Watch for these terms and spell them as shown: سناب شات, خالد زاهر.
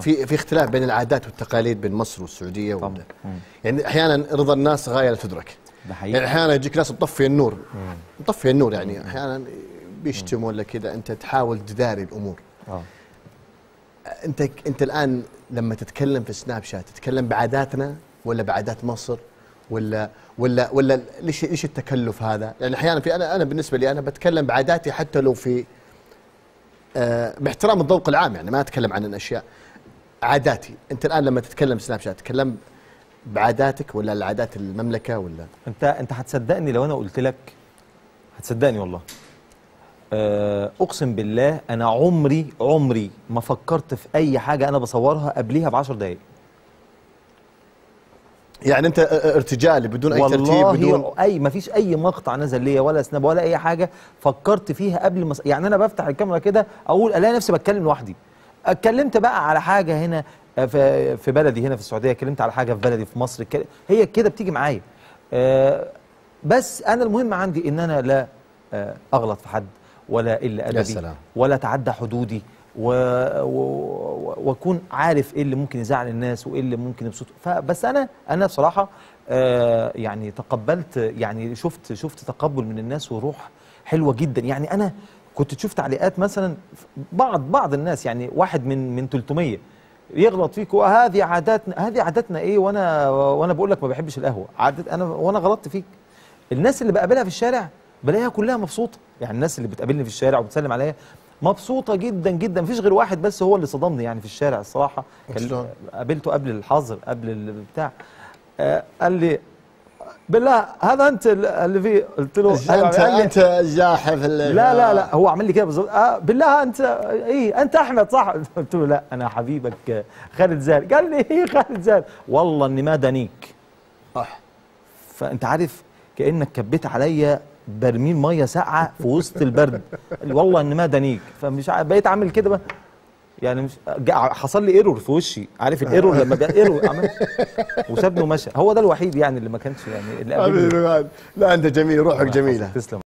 في اختلاف بين العادات والتقاليد بين مصر والسعوديه يعني احيانا رضا الناس غايه لا تدرك. يعني احيانا يجيك ناس تطفي النور تطفي النور، يعني احيانا بيشتموا ولا كذا، انت تحاول تداري الامور. انت الان لما تتكلم في سناب شات تتكلم بعاداتنا ولا بعادات مصر ولا ليش التكلف هذا؟ يعني احيانا في انا بالنسبه لي انا بتكلم بعاداتي حتى لو في باحترام الذوق العام، يعني ما اتكلم عن الاشياء عاداتي. انت الان لما تتكلم سناب شات تتكلم بعاداتك ولا العادات المملكه ولا انت هتصدقني لو انا قلت لك؟ هتصدقني والله. اقسم بالله انا عمري ما فكرت في اي حاجه انا بصورها قبليها ب10 دقائق. يعني انت ارتجالي بدون اي ترتيب بدون اي، ما فيش اي مقطع نزل ليا ولا سناب ولا اي حاجه فكرت فيها قبل ما يعني انا بفتح الكاميرا كده اقول الاقي نفسي بتكلم لوحدي. اتكلمت بقى على حاجه هنا في بلدي هنا في السعوديه، اتكلمت على حاجه في بلدي في مصر، هي كده بتيجي معايا. بس انا المهم عندي ان انا لا اغلط في حد ولا الا ادبي ولا اتعدى حدودي واكون عارف ايه اللي ممكن يزعل الناس وايه اللي ممكن يبسطه. فبس انا بصراحه يعني تقبلت، يعني شفت تقبل من الناس وروح حلوه جدا. يعني انا كنت تشوف تعليقات مثلا بعض الناس، يعني واحد من 300 يغلط فيك وهذه عاداتنا، هذه عاداتنا ايه وانا بقول لك ما بحبش القهوه، عادت انا وانا غلطت فيك. الناس اللي بقابلها في الشارع بلاقيها كلها مبسوطه، يعني الناس اللي بتقابلني في الشارع وبتسلم عليا مبسوطه جدا جدا. مفيش غير واحد بس هو اللي صدمني يعني في الشارع الصراحه، قابلته قبل الحظر قبل البتاع، قال لي بالله هذا انت اللي فيه، قلت له انت الجاحف. لا هو عمل لي كده بالظبط. بالله انت ايه، انت احمد صح؟ قلت له لا انا حبيبك خالد زاهر. قال لي ايه خالد زاهر؟ والله اني ما دانيك. فانت عارف كانك كبيت عليا برميل ميه ساقعه في وسط البرد. والله ان ما دانيك. فمش بقيت عامل كده بقى، يعني مش حصل لي ايرور في وشي، عارف الايرور لما ايرور وسابني ومشى. هو ده الوحيد يعني اللي ما كانش يعني اللي قابلني. لا انت جميل، روحك جميله. تسلم.